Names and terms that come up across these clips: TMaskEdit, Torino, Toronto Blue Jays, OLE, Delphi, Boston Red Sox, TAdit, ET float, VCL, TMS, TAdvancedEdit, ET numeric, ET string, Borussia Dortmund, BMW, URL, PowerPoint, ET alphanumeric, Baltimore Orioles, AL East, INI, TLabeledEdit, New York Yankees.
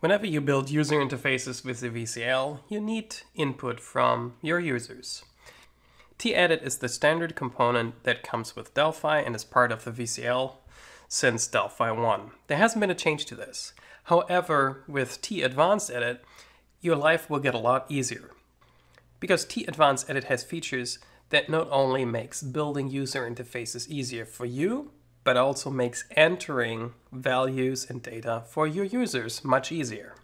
Whenever you build user interfaces with the VCL, you need input from your users. TAdit is the standard component that comes with Delphi and is part of the VCL since Delphi 1. There hasn't been a change to this. However, with TAdvancedEdit, your life will get a lot easier, because TAdvancedEdit has features that not only makes building user interfaces easier for you, but also makes entering values and data for your users much easier.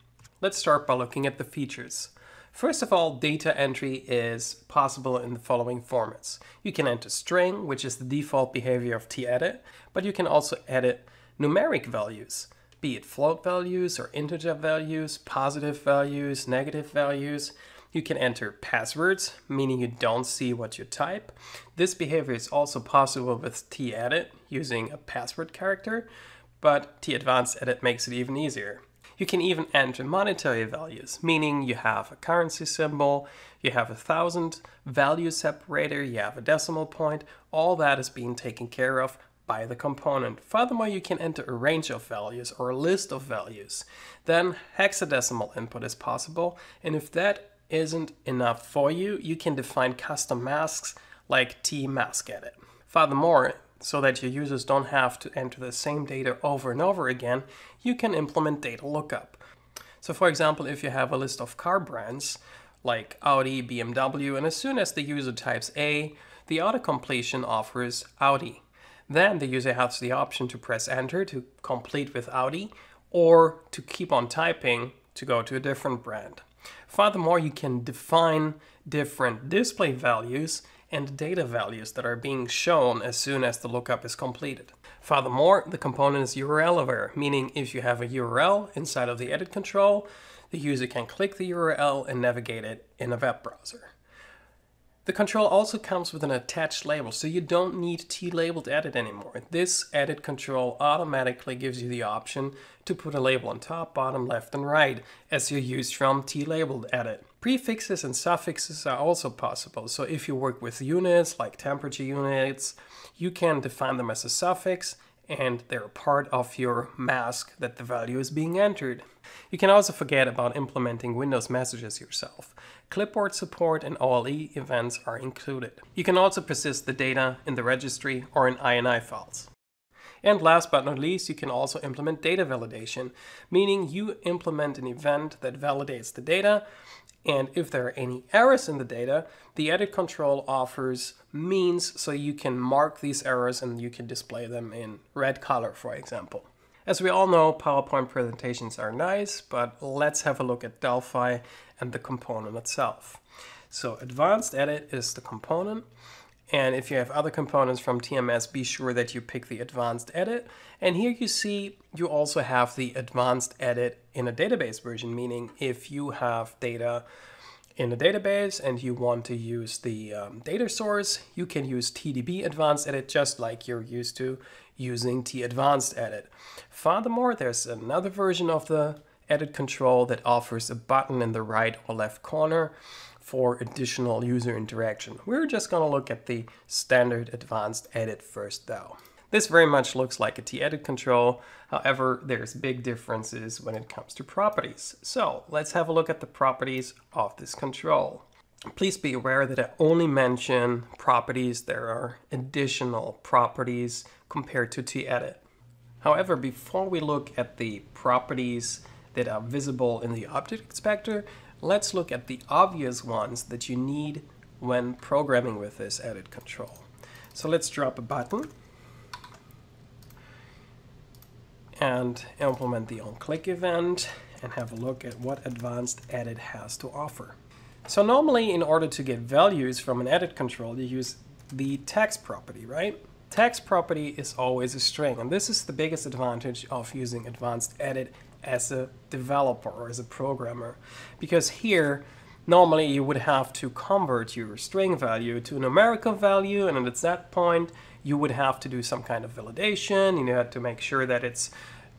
Let's start by looking at the features. First of all, data entry is possible in the following formats. You can enter string, which is the default behavior of TAdit, but you can also edit numeric values, be it float values or integer values, positive values, negative values. You can enter passwords, meaning you don't see what you type. This behavior is also possible with TAdit using a password character, but TAdvancedEdit makes it even easier. You can even enter monetary values, meaning you have a currency symbol, you have a 1000 value separator, you have a decimal point. All that is being taken care of by the component. Furthermore, you can enter a range of values or a list of values. Then hexadecimal input is possible, and if that isn't enough for you, you can define custom masks like tMaskEdit. Furthermore, so that your users don't have to enter the same data over and over again, you can implement data lookup. So for example, if you have a list of car brands like Audi, BMW, and as soon as the user types A, the autocompletion offers Audi. Then the user has the option to press enter to complete with Audi, or to keep on typing to go to a different brand. Furthermore, you can define different display values and data values that are being shown as soon as the lookup is completed. Furthermore, the component is URL aware, meaning if you have a URL inside of the edit control, the user can click the URL and navigate it in a web browser. The control also comes with an attached label, so you don't need TLabeledEdit anymore. This edit control automatically gives you the option to put a label on top, bottom, left, and right, as you use from TLabeledEdit. Prefixes and suffixes are also possible, so if you work with units, like temperature units, you can define them as a suffix, and they're part of your mask that the value is being entered. You can also forget about implementing Windows messages yourself. Clipboard support and OLE events are included. You can also persist the data in the registry or in INI files. And last but not least, you can also implement data validation, meaning you implement an event that validates the data, and if there are any errors in the data, the edit control offers means so you can mark these errors and you can display them in red color, for example. As we all know, PowerPoint presentations are nice, but let's have a look at Delphi and the component itself. So TAdvancedEdit is the component, and if you have other components from TMS, be sure that you pick the TAdvancedEdit. And here you see you also have the TAdvancedEdit in a database version, meaning if you have data in a database and you want to use the data source, you can use TDBAdvEdit just like you're used to using TAdvancedEdit. Furthermore, there's another version of the edit control that offers a button in the right or left corner for additional user interaction. We're just going to look at the standard TAdvancedEdit first though. This very much looks like a TAdit control, however, there's big differences when it comes to properties. So let's have a look at the properties of this control. Please be aware that I only mention properties. There are additional properties compared to TAdit. However, before we look at the properties that are visible in the object inspector, let's look at the obvious ones that you need when programming with this edit control. So let's drop a button and implement the on-click event and have a look at what TAdvancedEdit has to offer. So normally, in order to get values from an edit control, you use the text property, right? Text property is always a string, and this is the biggest advantage of using TAdvancedEdit as a developer or as a programmer, because here normally you would have to convert your string value to a numerical value, and at that point you would have to do some kind of validation. You had to make sure that it's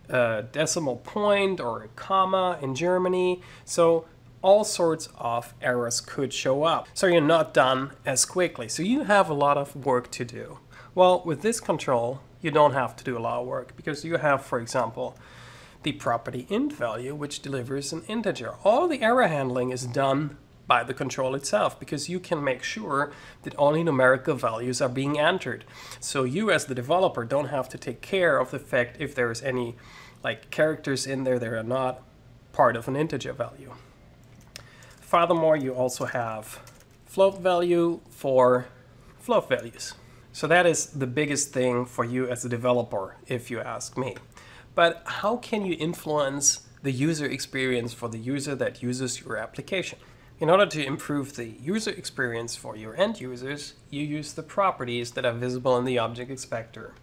a decimal point or a comma in Germany. So all sorts of errors could show up. So you're not done as quickly. So you have a lot of work to do. Well, with this control, you don't have to do a lot of work because you have, for example, the property int value, which delivers an integer. All the error handling is done by the control itself, because you can make sure that only numerical values are being entered. So you as the developer don't have to take care of the fact if there is any like characters in there that are not part of an integer value. Furthermore, you also have float value for float values. So that is the biggest thing for you as a developer, if you ask me. But how can you influence the user experience for the user that uses your application? In order to improve the user experience for your end users, you use the properties that are visible in the object inspector.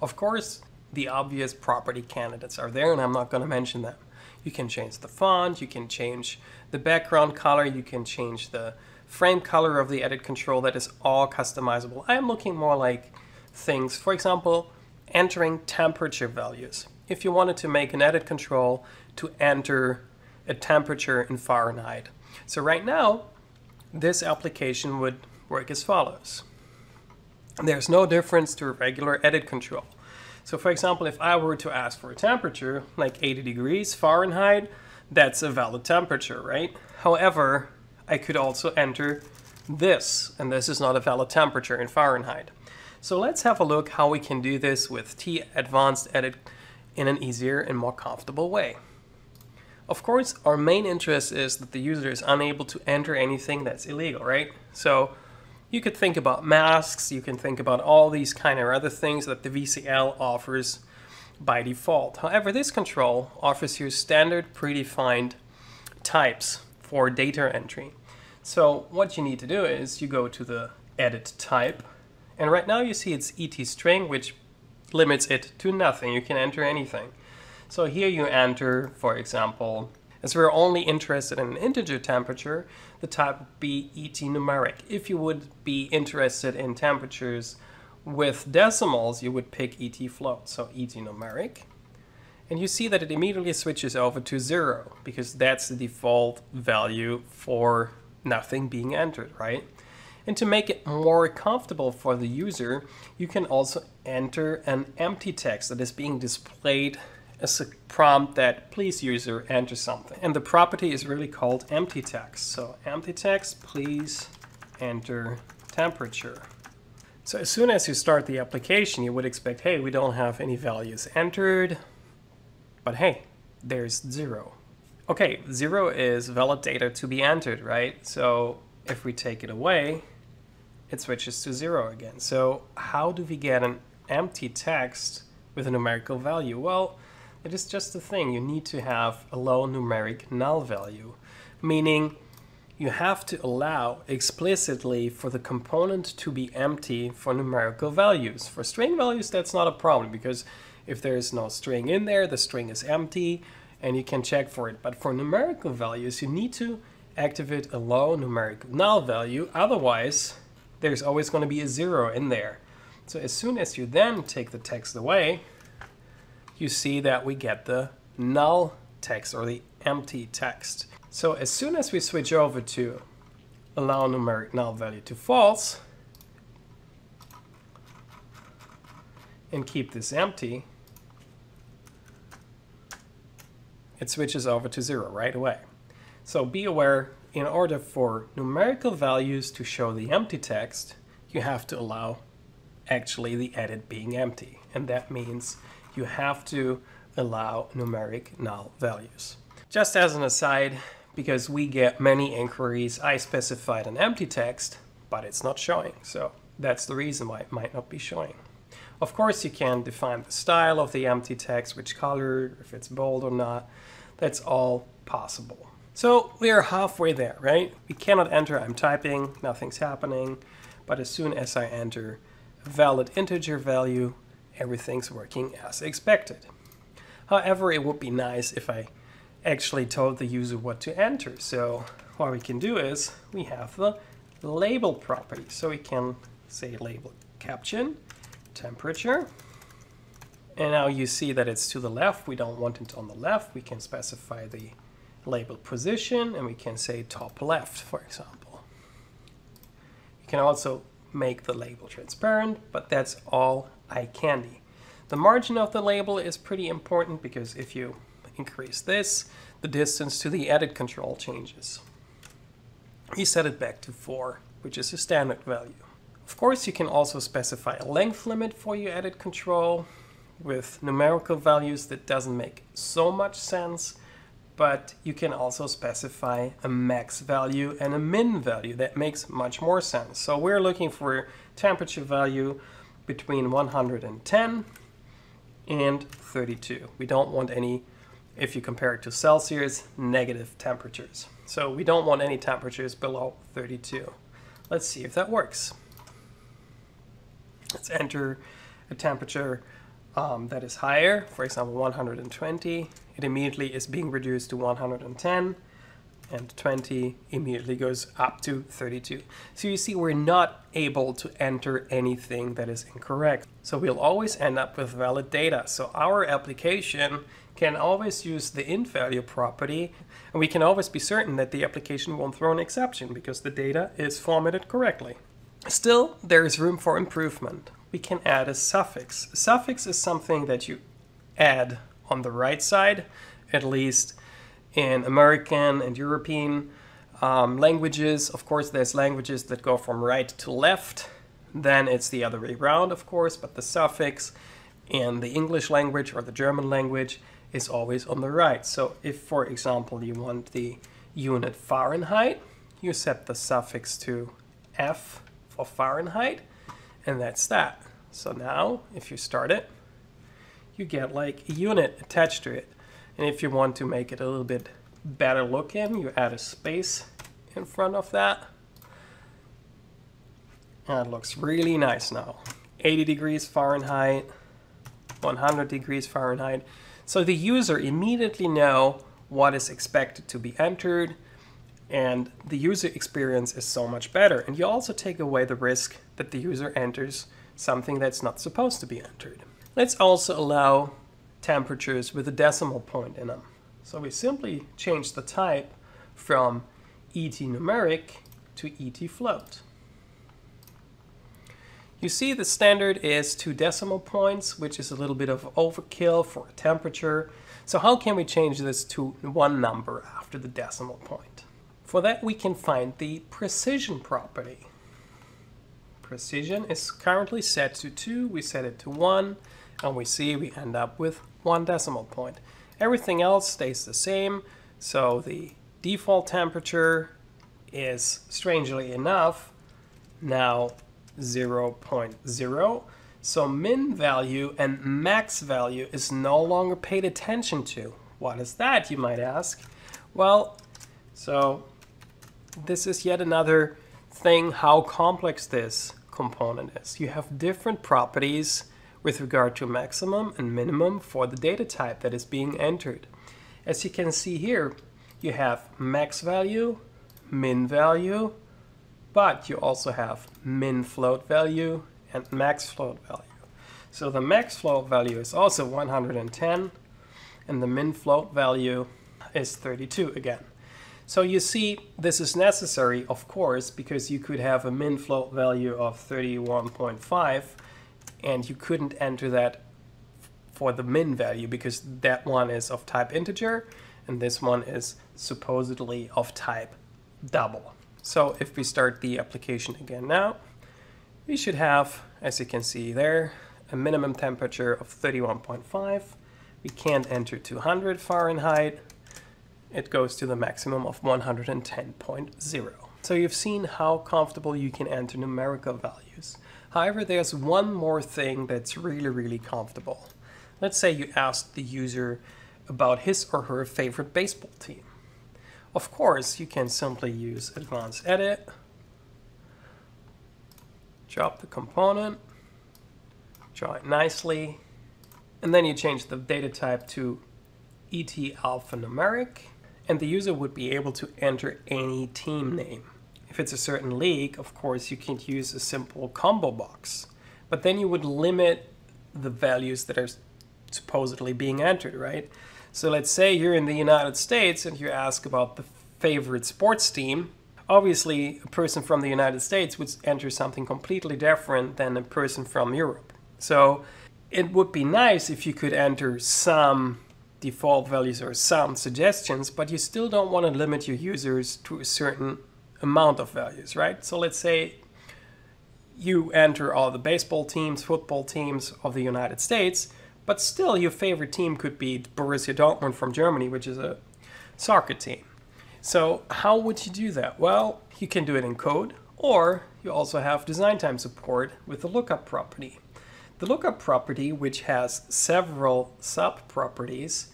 Of course, the obvious property candidates are there, and I'm not going to mention them. You can change the font, you can change the background color, you can change the frame color of the edit control. That is all customizable. I am looking more like things, for example, entering temperature values. If you wanted to make an edit control to enter a temperature in Fahrenheit. So right now, this application would work as follows. There's no difference to a regular edit control. So for example, if I were to ask for a temperature, like 80 degrees Fahrenheit, that's a valid temperature, right? However, I could also enter this, and this is not a valid temperature in Fahrenheit. So let's have a look how we can do this with TAdvancedEdit in an easier and more comfortable way. Of course, our main interest is that the user is unable to enter anything that's illegal, right? So you could think about masks, you can think about all these kind of other things that the VCL offers by default. However, this control offers you standard predefined types for data entry. So what you need to do is you go to the edit type, and right now you see it's ET string, which limits it to nothing. You can enter anything. So here you enter, for example, as we're only interested in an integer temperature, the type would be ET numeric. If you would be interested in temperatures with decimals, you would pick ET float, so ET numeric. And you see that it immediately switches over to 0, because that's the default value for nothing being entered, right? And to make it more comfortable for the user, you can also enter an empty text that is being displayed as a prompt that, please user, enter something. And the property is really called empty text. So empty text, please enter temperature. So as soon as you start the application, you would expect, hey, we don't have any values entered, but hey, there's 0. Okay, 0 is valid data to be entered, right? So if we take it away, it switches to 0 again. So how do we get an empty text with a numerical value? Well, it is just the thing. You need to have a low numeric null value, meaning you have to allow explicitly for the component to be empty for numerical values. For string values, that's not a problem, because if there is no string in there, the string is empty and you can check for it. But for numerical values, you need to activate a low numeric null value. Otherwise, there's always going to be a 0 in there. So as soon as you then take the text away, you see that we get the null text or the empty text. So as soon as we switch over to allow numeric null value to false and keep this empty, it switches over to 0 right away. So be aware, in order for numerical values to show the empty text, you have to allow actually the edit being empty, and that means you have to allow numeric null values. Just as an aside, because we get many inquiries, I specified an empty text, but it's not showing. So that's the reason why it might not be showing. Of course, you can define the style of the empty text, which color, if it's bold or not. That's all possible. So we are halfway there, right? We cannot enter, I'm typing, nothing's happening. But as soon as I enter a valid integer value, everything's working as expected. However, it would be nice if I actually told the user what to enter. So what we can do is we have the label property. So we can say label caption, temperature. And now you see that it's to the left. We don't want it on the left. We can specify the label position, and we can say top left, for example. You can also make the label transparent, but that's all eye candy. The margin of the label is pretty important, because if you increase this, the distance to the edit control changes. We set it back to 4, which is a standard value. Of course, you can also specify a length limit for your edit control. With numerical values, that doesn't make so much sense, but you can also specify a max value and a min value. That makes much more sense. So we're looking for a temperature value between 110 and 32. We don't want any, if you compare it to Celsius, negative temperatures. So we don't want any temperatures below 32. Let's see if that works. Let's enter a temperature that is higher, for example 120. It immediately is being reduced to 110, and 20 immediately goes up to 32. So you see we're not able to enter anything that is incorrect. So we'll always end up with valid data. So our application can always use the int value property, and we can always be certain that the application won't throw an exception because the data is formatted correctly. Still, there is room for improvement. We can add a suffix. A suffix is something that you add on the right side, at least in American and European languages. Of course, there's languages that go from right to left. Then it's the other way around, of course, but the suffix in the English language or the German language is always on the right. So if, for example, you want the unit Fahrenheit, you set the suffix to F for Fahrenheit, and that's that. So now, if you start it, you get like a unit attached to it. And if you want to make it a little bit better looking, you add a space in front of that. And it looks really nice now. 80 degrees Fahrenheit, 100 degrees Fahrenheit. So the user immediately knows what is expected to be entered, and the user experience is so much better. And you also take away the risk that the user enters something that's not supposed to be entered. Let's also allow temperatures with a decimal point in them. So we simply change the type from ET numeric to ET float. You see the standard is 2 decimal points, which is a little bit of overkill for a temperature. So how can we change this to one number after the decimal point? For that, we can find the precision property. Precision is currently set to 2, we set it to 1, and we see we end up with 1 decimal point. Everything else stays the same, so the default temperature is, strangely enough, now 0.0. So min value and max value is no longer paid attention to. What is that, you might ask? Well, so this is yet another thing, how complex this component is. You have different properties with regard to maximum and minimum for the data type that is being entered. As you can see here, you have max value, min value, but you also have min float value and max float value. So the max float value is also 110, and the min float value is 32 again. So you see, this is necessary, of course, because you could have a min float value of 31.5, and you couldn't enter that for the min value because that one is of type integer, and this one is supposedly of type double. So if we start the application again now, we should have, as you can see there, a minimum temperature of 31.5. We can't enter 200 Fahrenheit. It goes to the maximum of 110.0. So you've seen how comfortable you can enter numerical values. However, there's one more thing that's really, really comfortable. Let's say you asked the user about his or her favorite baseball team. Of course, you can simply use TAdvancedEdit, drop the component, draw it nicely, and then you change the data type to ET alphanumeric, and the user would be able to enter any team name. If it's a certain league, of course, you can use a simple combo box, but then you would limit the values that are supposedly being entered, right? So let's say you're in the United States and you ask about the favorite sports team. Obviously, a person from the United States would enter something completely different than a person from Europe. So it would be nice if you could enter some default values or some suggestions, but you still don't want to limit your users to a certain amount of values, right? So let's say you enter all the baseball teams, football teams of the United States, but still your favorite team could be Borussia Dortmund from Germany, which is a soccer team. So how would you do that? Well, you can do it in code, or you also have design time support with the lookup property. The lookup property, which has several sub-properties,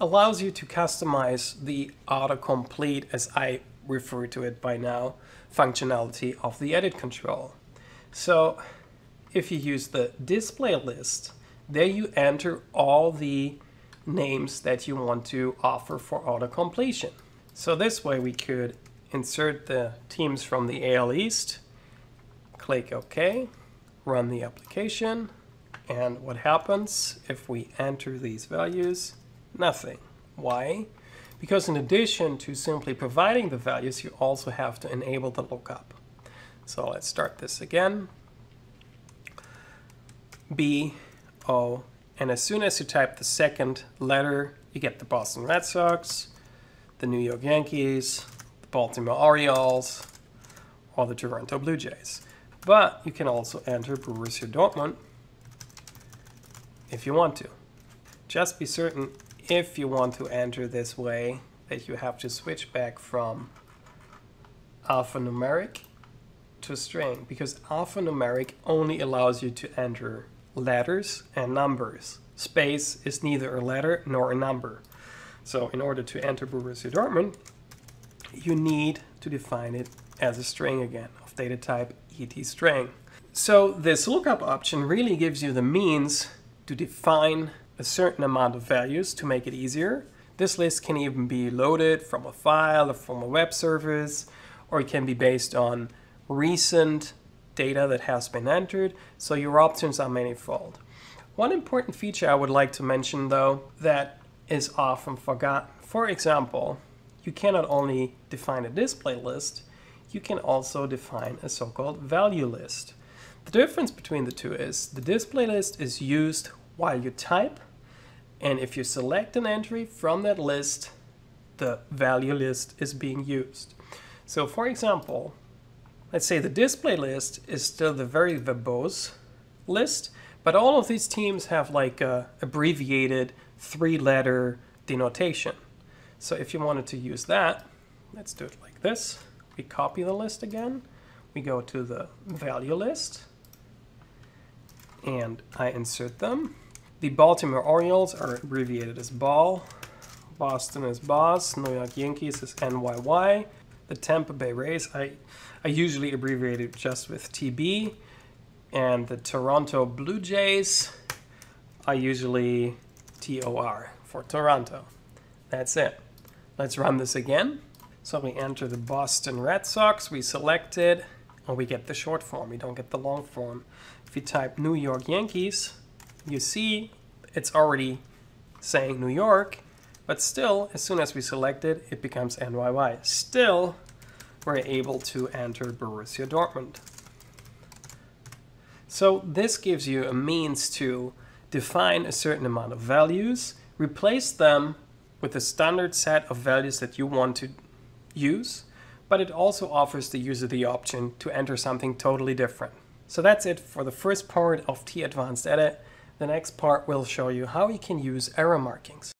allows you to customize the autocomplete, as I refer to it by now, functionality of the edit control. So if you use the display list, there you enter all the names that you want to offer for autocompletion. So this way we could insert the teams from the AL East, click OK, run the application, and what happens if we enter these values? Nothing. Why? Because in addition to simply providing the values, you also have to enable the lookup. So let's start this again. B, O, and as soon as you type the second letter, you get the Boston Red Sox, the New York Yankees, the Baltimore Orioles, or the Toronto Blue Jays. But you can also enter Borussia Dortmund if you want to. Just be certain, if you want to enter this way, that you have to switch back from alphanumeric to string, because alphanumeric only allows you to enter letters and numbers. Space is neither a letter nor a number. So in order to enter Borussia Dortmund, you need to define it as a string again of data type ET string. So this lookup option really gives you the means to define a certain amount of values to make it easier. This list can even be loaded from a file or from a web service, or it can be based on recent data that has been entered, so your options are manifold. One important feature I would like to mention, though, that is often forgotten. For example, you cannot only define a display list, you can also define a so-called value list. The difference between the two is the display list is used while you type, and if you select an entry from that list, the value list is being used. So for example, let's say the display list is still the very verbose list, but all of these teams have like an abbreviated three-letter denotation. So if you wanted to use that, let's do it like this. We copy the list again, we go to the value list, and I insert them. The Baltimore Orioles are abbreviated as BAL, Boston is BOS, New York Yankees is NYY, the Tampa Bay Rays I usually abbreviate it just with TB, and the Toronto Blue Jays I usually TOR for Toronto. That's it. Let's run this again. So we enter the Boston Red Sox, we select it, and we get the short form, we don't get the long form. If you type New York Yankees, you see it's already saying New York, but still, as soon as we select it, it becomes NYY. Still, we're able to enter Borussia Dortmund. So this gives you a means to define a certain amount of values, replace them with a standard set of values that you want to use, but it also offers the user the option to enter something totally different. So that's it for the first part of TAdvancedEdit. The next part will show you how you can use error markings.